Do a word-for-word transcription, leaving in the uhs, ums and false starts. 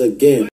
Again.